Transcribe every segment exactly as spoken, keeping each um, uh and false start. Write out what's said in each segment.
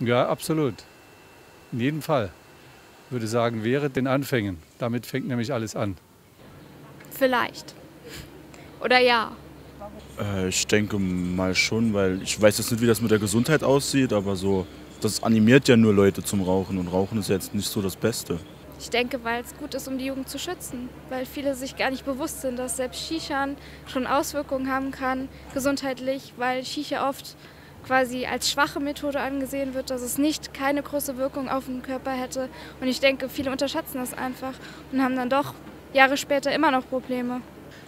Ja, absolut. In jedem Fall. Ich würde sagen, wäre den Anfängen. Damit fängt nämlich alles an. Vielleicht. Oder ja. Äh, ich denke mal schon, weil ich weiß jetzt nicht, wie das mit der Gesundheit aussieht, aber so, das animiert ja nur Leute zum Rauchen und Rauchen ist jetzt nicht so das Beste. Ich denke, weil es gut ist, um die Jugend zu schützen, weil viele sich gar nicht bewusst sind, dass selbst Shishan schon Auswirkungen haben kann, gesundheitlich, weil Shisha oft quasi als schwache Methode angesehen wird, dass es nicht keine große Wirkung auf den Körper hätte. Und ich denke, viele unterschätzen das einfach und haben dann doch Jahre später immer noch Probleme.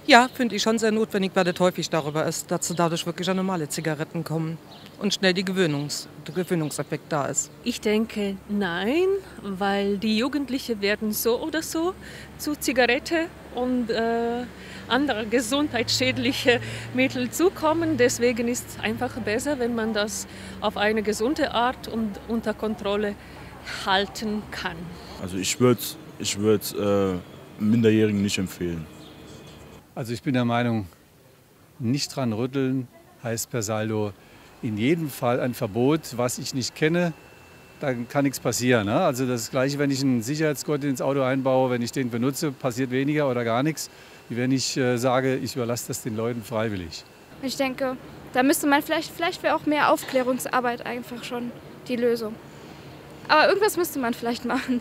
Ja, finde ich schon sehr notwendig, weil das häufig darüber ist, dass dadurch wirklich an normale Zigaretten kommen und schnell die Gewöhnungs, der Gewöhnungseffekt da ist. Ich denke, nein, weil die Jugendlichen werden so oder so zu Zigarette und äh, andere gesundheitsschädliche Mittel zukommen. Deswegen ist es einfach besser, wenn man das auf eine gesunde Art und unter Kontrolle halten kann. Also ich würde ich würd, äh, Minderjährigen nicht empfehlen. Also ich bin der Meinung, nicht dran rütteln heißt per saldo in jedem Fall ein Verbot, was ich nicht kenne, dann kann nichts passieren. Ne? Also das Gleiche, wenn ich einen Sicherheitsgurt ins Auto einbaue, wenn ich den benutze, passiert weniger oder gar nichts, wie wenn ich äh, sage, ich überlasse das den Leuten freiwillig. Ich denke, da müsste man vielleicht, vielleicht wäre auch mehr Aufklärungsarbeit einfach schon die Lösung. Aber irgendwas müsste man vielleicht machen.